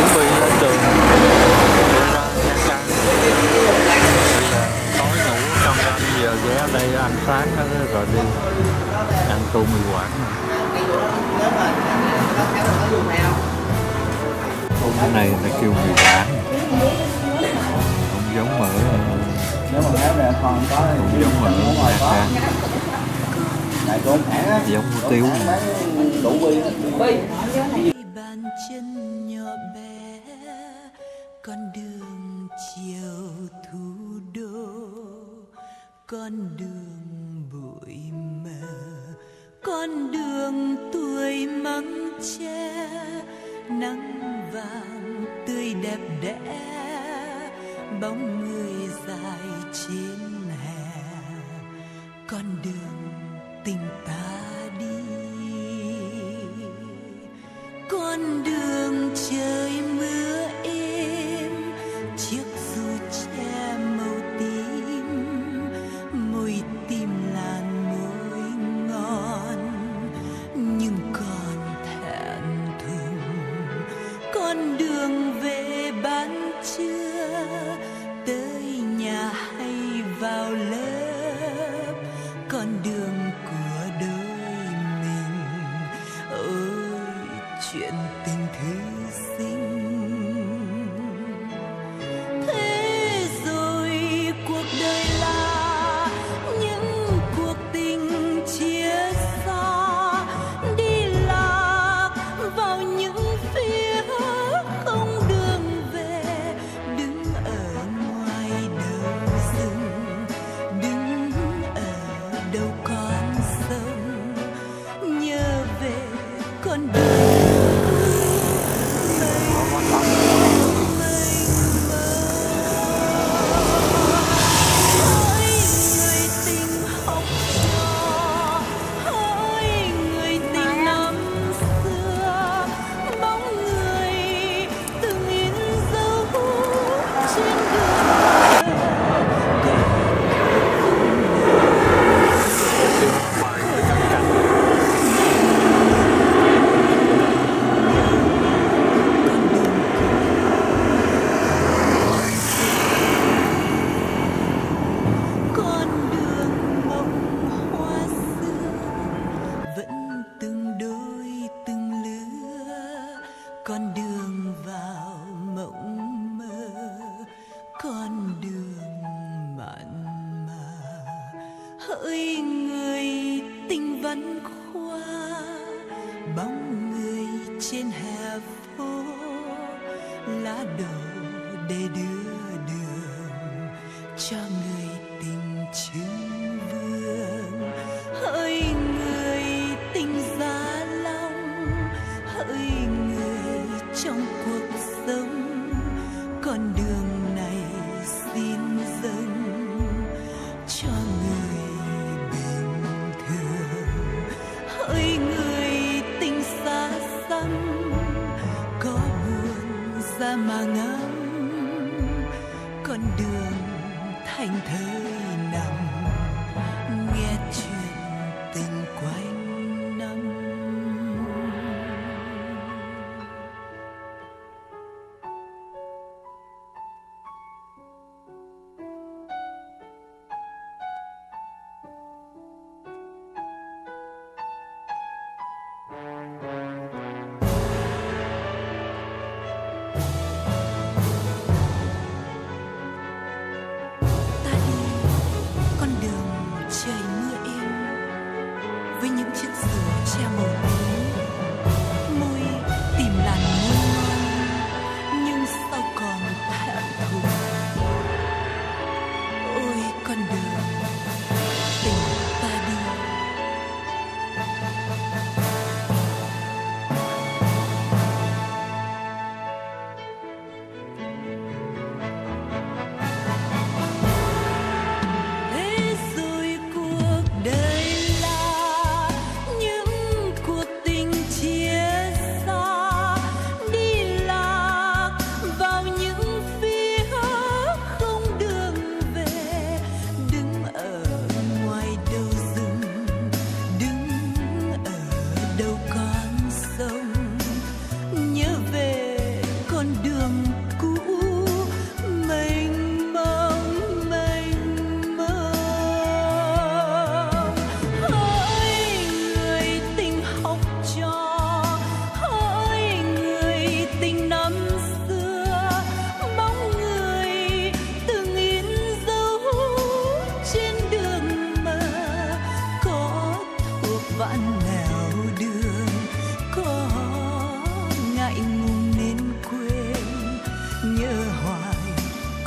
chuẩn bị lên đường để ra Nha Trang. Bây giờ tối ngủ trong ra, bây giờ ghé đây ăn sáng đó, rồi đi ăn tô mì Quảng. Hôm nay là kêu mì Quảng, không giống mỡ, không giống mỡ Nha Trang, giống hủ tiếu. Bàn chân nhỏ bé, con đường chiều thủ đô, con đường bụi mờ, con đường tuổi măng tre, nắng vàng tươi đẹp đẽ, bóng người dài trên hè, con đường tình ta đi, con đường trời mưa êm, chiếc dù che màu tím, môi tim là môi ngon nhưng còn thẹn thùng, con đường về ban trưa tới nhà hay vào lớp, con đường chuyện tình thư sinh. Thế rồi cuộc đời là những cuộc tình chia xa, đi lạc vào những phía không đường về, đứng ở ngoài đầu rừng, đứng ở đầu con sông, nhớ về con đường. Con đường vào mộng mơ, con đường mặn mà, hỡi người tình văn khoa, bóng người trên hè phố, lá đổ để đưa đường cho người tình chứng vương, hỡi người tình Gia Long, hỡi trong cuộc sống, con đường này xin dâng cho người bình thường, hỡi người tình xa xăm, có buồn ra mà ngắm, con đường thành thơi nằm nghe chuyện tình quanh. Với những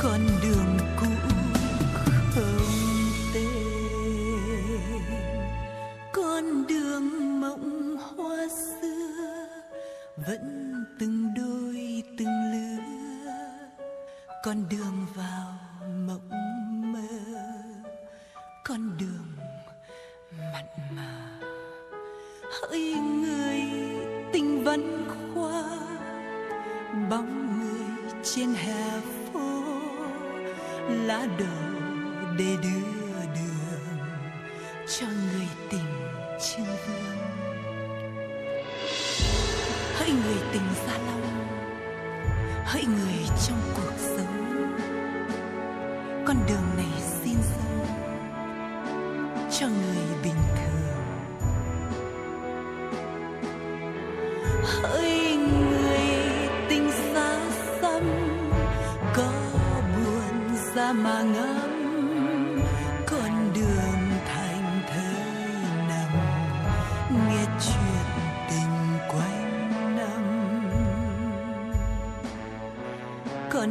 con đường cũ không tên, con đường mộng hoa xưa vẫn từng đôi từng lứa, con đường vào mộng mơ, con đường mặn mà. Hỡi người tình văn khoa, bóng người trên hè phố, lá đầu để đưa đường cho người tình Trương Vương. Hỡi người tình Gia Long, hỡi người trong cuộc sống, con đường này xin dâng cho người bình thường. Hỡi người tình xa xăm, có buồn ra mà ngắm, con đường thành thơi nằm nghe chuyện tình quanh năm. Con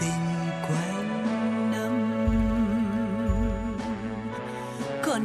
tình quanh năm. Con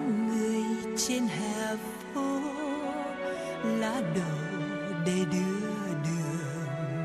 đường trên hè là phố lá đổ để đưa đường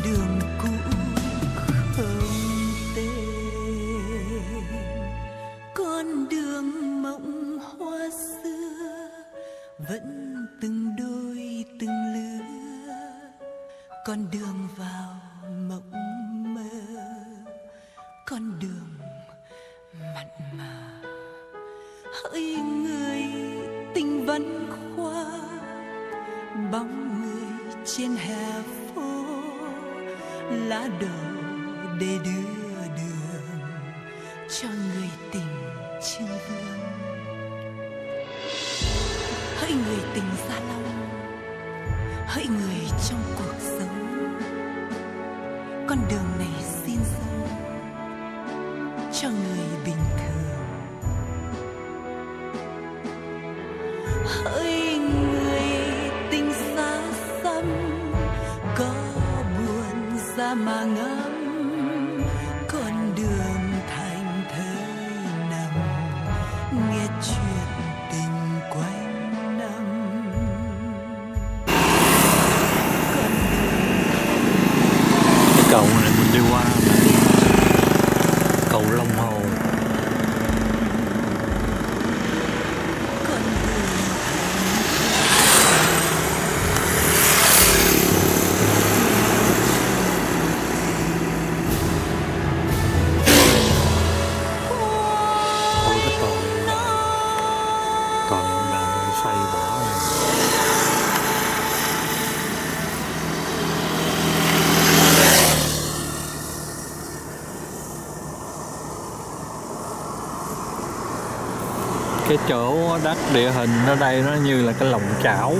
Con đường vào mộng mơ, con đường mặn mà. Hỡi người tình văn khoa, bóng người trên hè phố, lá đổ để đưa đường cho người tình chân vương. Hỡi người tình gia long, hỡi người trong cuộc sống, con đường này xin dâng cho người bình thường. Hỡi người tình xa xăm, có buồn ra mà ngắm, con đường thành thơi nằm, nghe chuyện tình quanh năm. Cầu này mình đi qua cầu Long Hồ. Cái chỗ đất địa hình ở đây nó như là cái lòng chảo.